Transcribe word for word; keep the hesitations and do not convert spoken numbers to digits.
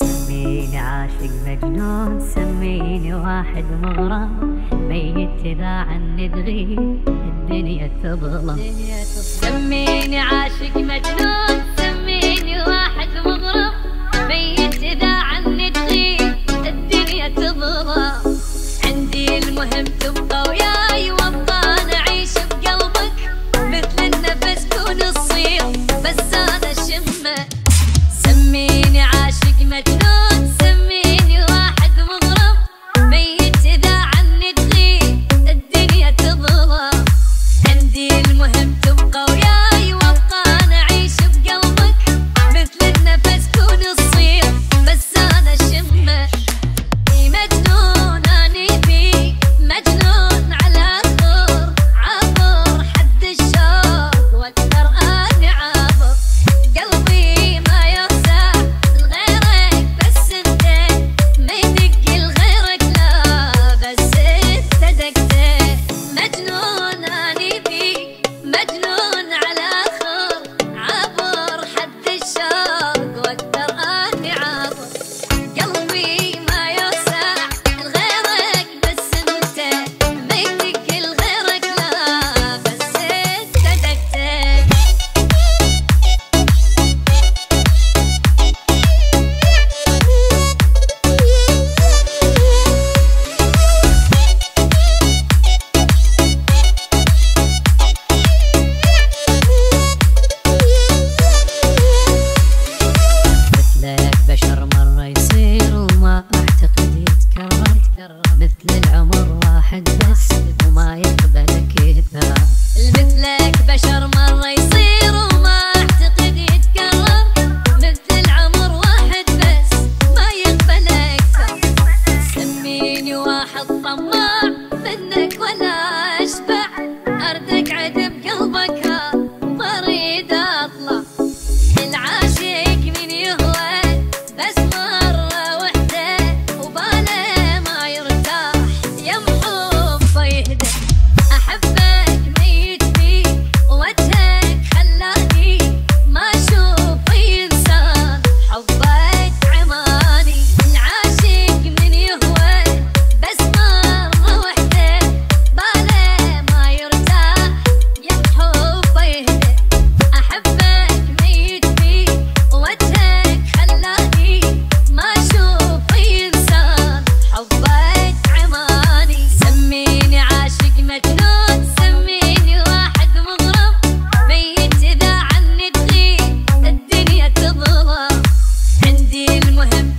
سميني عاشق مجنون، سميني واحد مغرم، ميت لا عني تغيب الدنيا تظلم. سميني عاشق مجنون، سميني واحد مغرم، ميت لا عني تغيب الدنيا تظلم. عندي المهم تبقى وياي وابقى انا اعيش بقلبك مثل النفس كون الصيف بس انا شمك. سميني عاشق مجنون، سميني واحد مغرم، ميت اذا عني تغيب الدنيا تظلم. عندي المهم تبقى وياي وابقى انا اعيش بقلبك مثل النفس كون الصيف بس انا شمك. يا مجنون اني فيك مجنون على الطور عبر حد الشوق واقدر اني عبر قلبي ما يرتاح لغيرك بس انت ما يدق لغيرك لا بس انت دقتك. مجنون اني فيك مجنون على الخور عبر حد الشوق واقدر اني عبر قلبي ما يرتاح لغيرك بس انت ما يدق لغيرك لا بس انت دقتك. مثلك بشر مرة يصير وما أعتقد يتكرر، مثل العمر واحد بس وما يقبل كثر. مثلك بشر مرة يصير وما أعتقد يتكرر، مثل العمر واحد بس ما يقبل أكثر. سميني واحد طماع منك ولا أشبع، أردك عذب قلبك ما أريد أطلع. العاشق من يهوى بس مرة وحدة وباله ما يرتاح يمحو فيهدى. أحبك ميت فيك وجهك خلاني ما أشوف أي إنسان حبك عماني. العاشق من يهوى بس مرة وحدة باله ما يرتاح يمحو فيهدى. أحبك ميت فيك وجهك خلاني ما أشوف أي إنسان حبك عماني. سميني عاشق مجنون، سميني واحد مغرم، ميت إذا عني تغيب الدنيا تظلم. عندي المهم